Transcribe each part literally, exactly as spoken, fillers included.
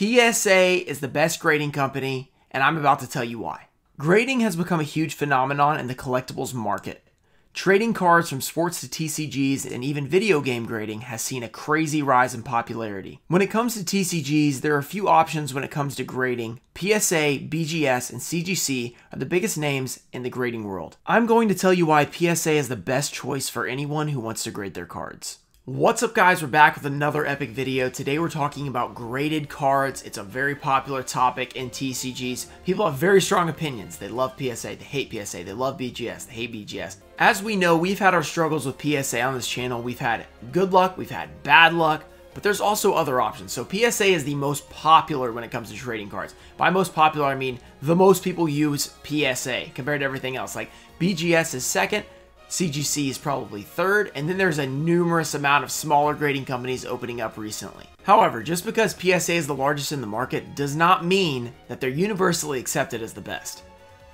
P S A is the best grading company, and I'm about to tell you why. Grading has become a huge phenomenon in the collectibles market. Trading cards from sports to T C Gs and even video game grading has seen a crazy rise in popularity. When it comes to T C Gs, there are a few options when it comes to grading. P S A, B G S, and C G C are the biggest names in the grading world. I'm going to tell you why P S A is the best choice for anyone who wants to grade their cards. What's up, guys? We're back with another epic video. Today we're talking about graded cards. It's a very popular topic in T C Gs. People have very strong opinions. They love P S A, they hate P S A, they love B G S, they hate B G S. As we know, we've had our struggles with P S A on this channel. We've had good luck, we've had bad luck, but there's also other options. So P S A is the most popular when it comes to trading cards. By most popular, I mean the most people use P S A compared to everything else. Like B G S is second, C G C is probably third, and then there's a numerous amount of smaller grading companies opening up recently. However, just because P S A is the largest in the market does not mean that they're universally accepted as the best.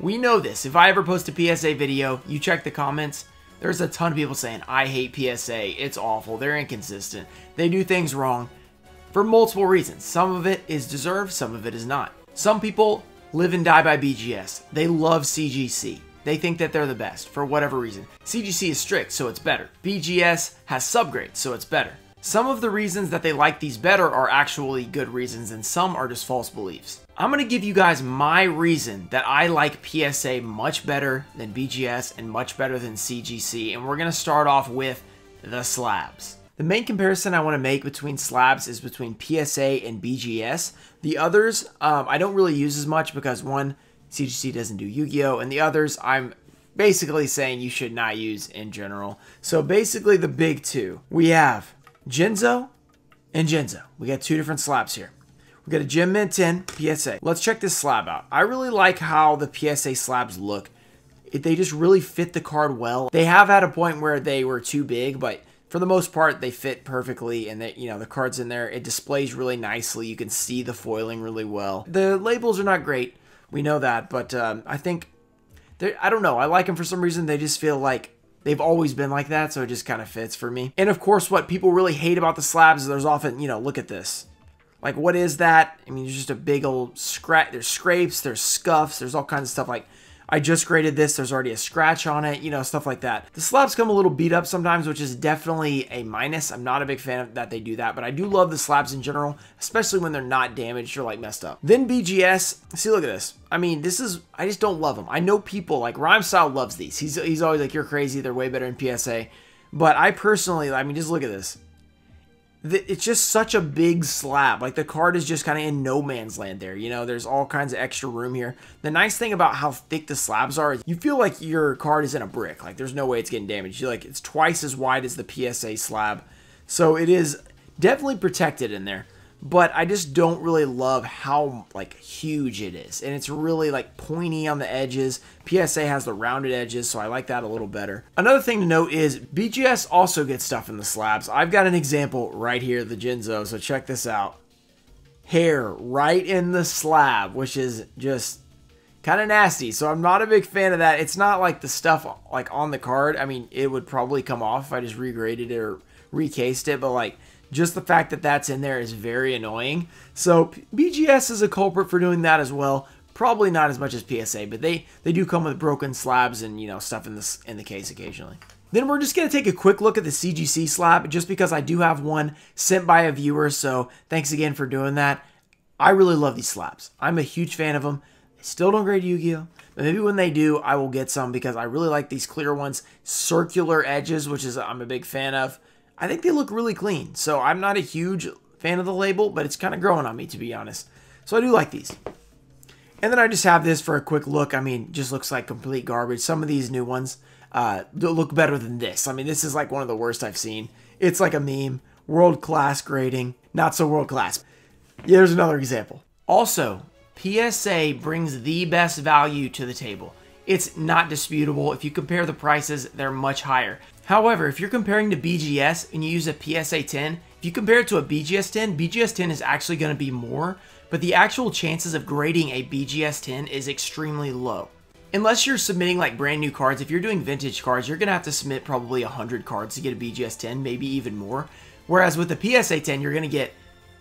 We know this. If I ever post a P S A video, you check the comments, there's a ton of people saying, I hate P S A, it's awful, they're inconsistent, they do things wrong, for multiple reasons. Some of it is deserved, some of it is not. Some people live and die by B G S. They love C G C. They think that they're the best, for whatever reason. C G C is strict, so it's better. B G S has subgrades, so it's better. Some of the reasons that they like these better are actually good reasons, and some are just false beliefs. I'm gonna give you guys my reason that I like P S A much better than B G S and much better than C G C, and we're gonna start off with the slabs. The main comparison I wanna make between slabs is between P S A and B G S. The others, um, I don't really use as much because one, C G C doesn't do Yu-Gi-Oh! And the others I'm basically saying you should not use in general. So basically the big two. We have Jinzo and Jinzo. We got two different slabs here. We got a Gem Mint ten P S A. Let's check this slab out. I really like how the P S A slabs look. They just really fit the card well. They have had a point where they were too big, but for the most part, they fit perfectly, and that, you know, the card's in there. It displays really nicely. You can see the foiling really well. The labels are not great. We know that, but um, I think, I don't know, I like them for some reason. They just feel like they've always been like that, so it just kind of fits for me. And of course, what people really hate about the slabs is there's often, you know, look at this. Like, what is that? I mean, there's just a big old scratch. There's scrapes, there's scuffs, there's all kinds of stuff. Like, I just graded this, there's already a scratch on it, you know, stuff like that. The slabs come a little beat up sometimes, which is definitely a minus. I'm not a big fan of that they do that, but I do love the slabs in general, especially when they're not damaged or like messed up. Then B G S, see, look at this. I mean, this is, I just don't love them. I know people like Rhyme Style loves these. He's, he's always like, you're crazy, they're way better in P S A. But I personally, I mean, just look at this. It's just such a big slab. Like, the card is just kind of in no man's land there. You know, there's all kinds of extra room here. The nice thing about how thick the slabs are is you feel like your card is in a brick. Like, there's no way it's getting damaged. You're like, it's twice as wide as the P S A slab. So it is definitely protected in there. But I just don't really love how, like, huge it is. And it's really, like, pointy on the edges. P S A has the rounded edges, so I like that a little better. Another thing to note is B G S also gets stuff in the slabs. I've got an example right here, the Jinzo, so check this out. Hair right in the slab, which is just kind of nasty, so I'm not a big fan of that. It's not like the stuff, like, on the card. I mean, it would probably come off if I just regraded it or recased it, but, like, just the fact that that's in there is very annoying. So B G S is a culprit for doing that as well. Probably not as much as P S A, but they, they do come with broken slabs and, you know, stuff in the, in the case occasionally. Then we're just going to take a quick look at the C G C slab just because I do have one sent by a viewer. So thanks again for doing that. I really love these slabs. I'm a huge fan of them. I still don't grade Yu-Gi-Oh! But maybe when they do, I will get some because I really like these clear ones. Circular edges, which is I'm a big fan of. I think they look really clean, so I'm not a huge fan of the label, but it's kind of growing on me, to be honest. So I do like these. And then I just have this for a quick look. I mean, just looks like complete garbage. Some of these new ones uh, look better than this. I mean, this is like one of the worst I've seen. It's like a meme. World-class grading. Not so world-class. Yeah, there's another example. Also, P S A brings the best value to the table. It's not disputable. If you compare the prices, they're much higher. However, if you're comparing to B G S and you use a P S A ten, if you compare it to a B G S ten, B G S ten is actually going to be more, but the actual chances of grading a B G S ten is extremely low. Unless you're submitting like brand new cards, if you're doing vintage cards, you're going to have to submit probably one hundred cards to get a B G S ten, maybe even more. Whereas with a P S A ten, you're going to get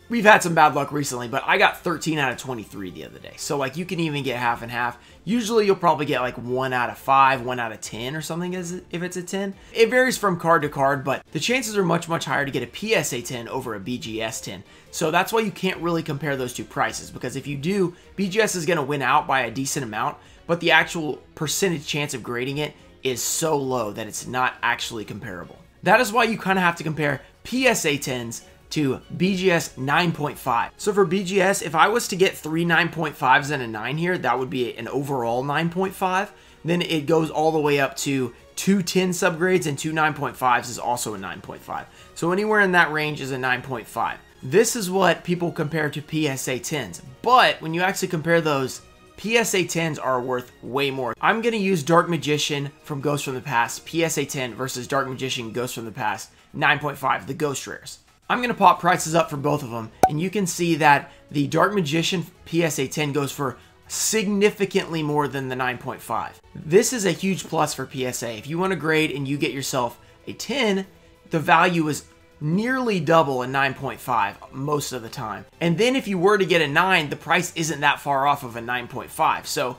we've had some bad luck recently, but I got thirteen out of twenty-three the other day. So, like, you can even get half and half. Usually, you'll probably get, like, one out of five, one out of ten or something if it's a ten. It varies from card to card, but the chances are much, much higher to get a P S A ten over a B G S ten. So, that's why you can't really compare those two prices, because if you do, B G S is going to win out by a decent amount, but the actual percentage chance of grading it is so low that it's not actually comparable. That is why you kind of have to compare P S A tens to B G S nine point five. So for B G S, if I was to get three nine point fives and a nine here, that would be an overall nine point five. Then it goes all the way up to two ten subgrades, and two nine point fives is also a nine point five. So anywhere in that range is a nine point five. This is what people compare to P S A tens. But when you actually compare those, P S A tens are worth way more. I'm going to use Dark Magician from Ghost from the Past, P S A ten versus Dark Magician Ghost from the Past, nine point five, the Ghost Rares. I'm going to pop prices up for both of them, and you can see that the Dark Magician P S A ten goes for significantly more than the nine point five. This is a huge plus for P S A. If you want to grade and you get yourself a ten, the value is nearly double a nine point five most of the time. And then if you were to get a nine, the price isn't that far off of a nine point five. So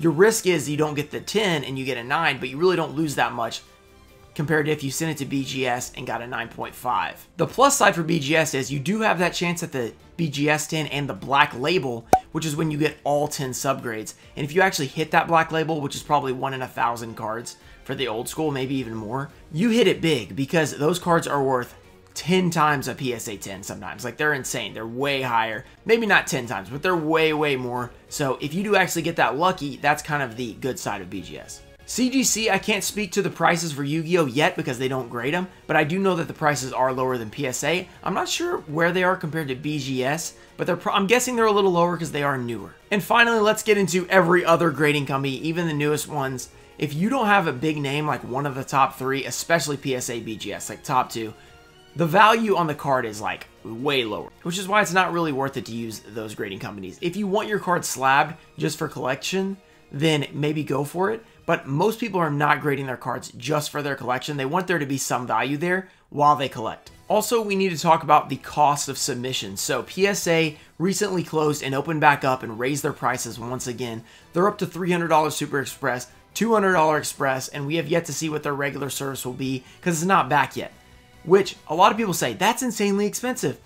your risk is you don't get the ten and you get a nine, but you really don't lose that much compared to if you sent it to B G S and got a nine point five. The plus side for B G S is you do have that chance at the B G S ten and the black label, which is when you get all ten subgrades. And if you actually hit that black label, which is probably one in a thousand cards for the old school, maybe even more, you hit it big because those cards are worth ten times a P S A ten sometimes. Like, they're insane. They're way higher. Maybe not ten times, but they're way, way more. So if you do actually get that lucky, that's kind of the good side of B G S. C G C, I can't speak to the prices for Yu-Gi-Oh yet because they don't grade them, but I do know that the prices are lower than P S A. I'm not sure where they are compared to B G S, but they're pro I'm guessing they're a little lower because they are newer. And finally, let's get into every other grading company, even the newest ones. If you don't have a big name like one of the top three, especially P S A, B G S, like top two, the value on the card is like way lower, which is why it's not really worth it to use those grading companies. If you want your card slabbed just for collection, then maybe go for it. But most people are not grading their cards just for their collection. They want there to be some value there while they collect. Also, we need to talk about the cost of submission. So P S A recently closed and opened back up and raised their prices once again. They're up to three hundred dollars Super Express, two hundred dollars Express, and we have yet to see what their regular service will be because it's not back yet. Which a lot of people say, that's insanely expensive.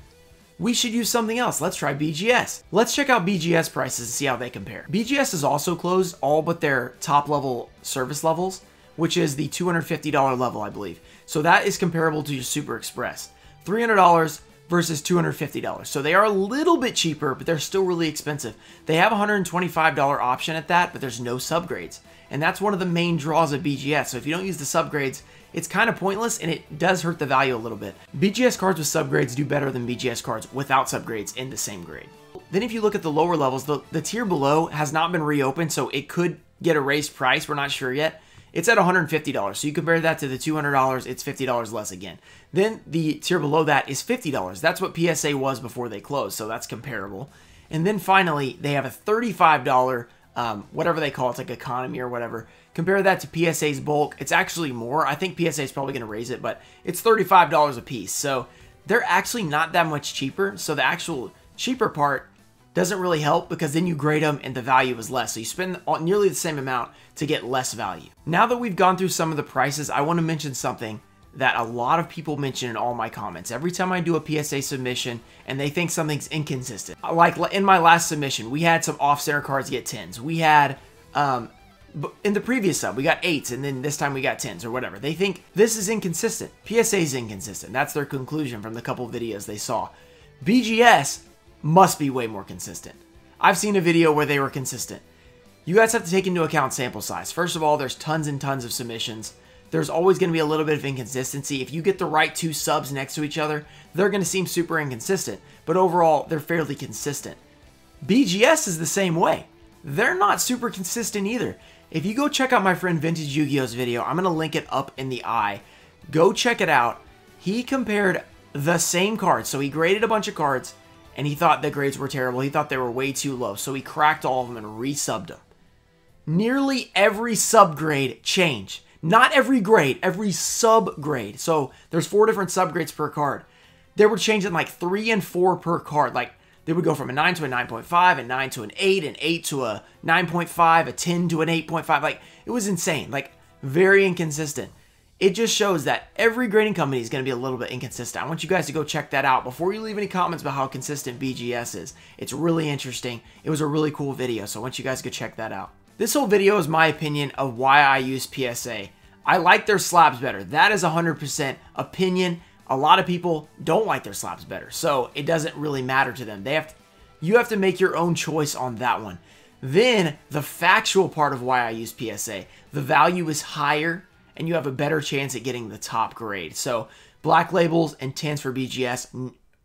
We should use something else. Let's try B G S. Let's check out B G S prices and see how they compare. B G S is also closed, all but their top level service levels, which is the two hundred fifty dollar level, I believe. So that is comparable to your Super Express. three hundred dollars versus two hundred fifty dollars. So they are a little bit cheaper, but they're still really expensive. They have a one hundred twenty-five dollar option at that, but there's no subgrades. And that's one of the main draws of B G S. So if you don't use the subgrades, it's kind of pointless, and it does hurt the value a little bit. B G S cards with subgrades do better than B G S cards without subgrades in the same grade. Then if you look at the lower levels, the, the tier below has not been reopened, so it could get a raised price. We're not sure yet. It's at one hundred fifty dollars, so you compare that to the two hundred dollars, it's fifty dollars less again. Then the tier below that is fifty dollars. That's what P S A was before they closed, so that's comparable. And then finally, they have a thirty-five dollar, um, whatever they call it, it's like economy or whatever. Compare that to P S A's bulk. It's actually more. I think P S A is probably going to raise it, but it's thirty-five dollars a piece. So they're actually not that much cheaper. So the actual cheaper part doesn't really help because then you grade them and the value is less. So you spend nearly the same amount to get less value. Now that we've gone through some of the prices, I want to mention something that a lot of people mention in all my comments. Every time I do a P S A submission and they think something's inconsistent. Like in my last submission, we had some off-center cards get tens. We had... um. But in the previous sub, we got eights, and then this time we got tens or whatever. They think this is inconsistent. P S A is inconsistent. That's their conclusion from the couple videos they saw. B G S must be way more consistent. I've seen a video where they were consistent. You guys have to take into account sample size. First of all, there's tons and tons of submissions. There's always going to be a little bit of inconsistency. If you get the right two subs next to each other, they're going to seem super inconsistent. But overall, they're fairly consistent. B G S is the same way. They're not super consistent either. If you go check out my friend Vintage Yu-Gi-Oh's video, I'm going to link it up in the eye. Go check it out. He compared the same cards. So he graded a bunch of cards, and he thought the grades were terrible. He thought they were way too low. So he cracked all of them and resubbed them. Nearly every subgrade changed. Not every grade, every subgrade. So there's four different subgrades per card. they were changing like three and four per card. Like they would go from a nine to a nine point five, a nine to an eight, an eight to a nine point five, a ten to an eight point five. Like it was insane, like very inconsistent. It just shows that every grading company is going to be a little bit inconsistent. I want you guys to go check that out before you leave any comments about how consistent B G S is. It's really interesting. It was a really cool video, so I want you guys to go check that out. This whole video is my opinion of why I use P S A. I like their slabs better. That is one hundred percent opinion. A lot of people don't like their slabs better, so it doesn't really matter to them. They have to, you have to make your own choice on that one. Then, the factual part of why I use P S A. The value is higher, and you have a better chance at getting the top grade. So, black labels and tens for B G S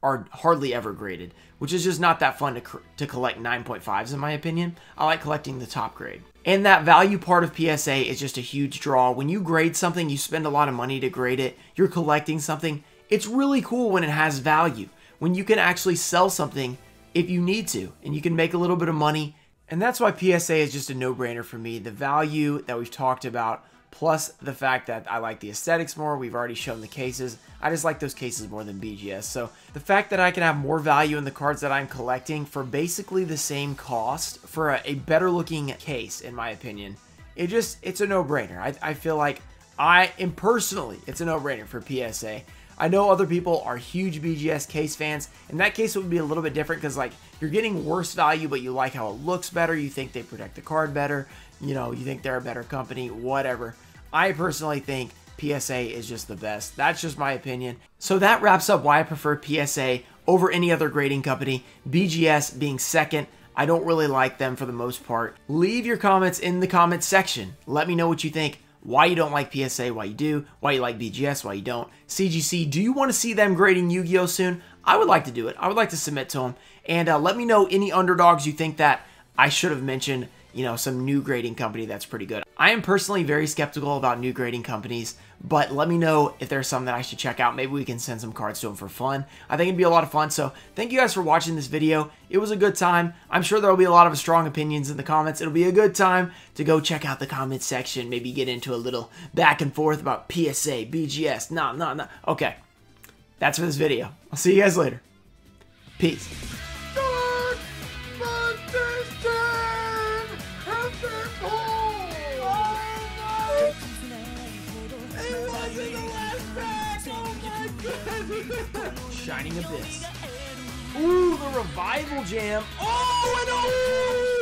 are hardly ever graded, which is just not that fun to, to collect nine point fives in my opinion. I like collecting the top grade. And that value part of P S A is just a huge draw. When you grade something, you spend a lot of money to grade it. You're collecting something. It's really cool when it has value, when you can actually sell something if you need to, and you can make a little bit of money. And that's why P S A is just a no-brainer for me. The value that we've talked about, plus the fact that I like the aesthetics more. We've already shown the cases. I just like those cases more than B G S. So the fact that I can have more value in the cards that I'm collecting for basically the same cost for a, a better looking case, in my opinion, it just, it's a no-brainer. I, I feel like I am personally, it's a no-brainer for P S A. I know other people are huge B G S case fans. In that case, it would be a little bit different because like you're getting worse value, but you like how it looks better. You think they protect the card better. You know, you think they're a better company, whatever. I personally think P S A is just the best. That's just my opinion. So that wraps up why I prefer P S A over any other grading company. B G S being second. I don't really like them for the most part. Leave your comments in the comments section. Let me know what you think. Why you don't like P S A, why you do, why you like B G S, why you don't. C G C, do you want to see them grading Yu-Gi-Oh soon? I would like to do it. I would like to submit to them. And uh, let me know any underdogs you think that I should have mentioned, you know, some new grading company that's pretty good. I am personally very skeptical about new grading companies, but let me know if there's some that I should check out. Maybe we can send some cards to them for fun. I think it'd be a lot of fun. So thank you guys for watching this video. It was a good time. I'm sure there'll be a lot of strong opinions in the comments. It'll be a good time to go check out the comments section. Maybe get into a little back and forth about P S A, B G S, nah, nah, nah. Okay, that's for this video. I'll see you guys later. Peace. Shining Abyss. Ooh, the Revival Jam. Oh, and oh!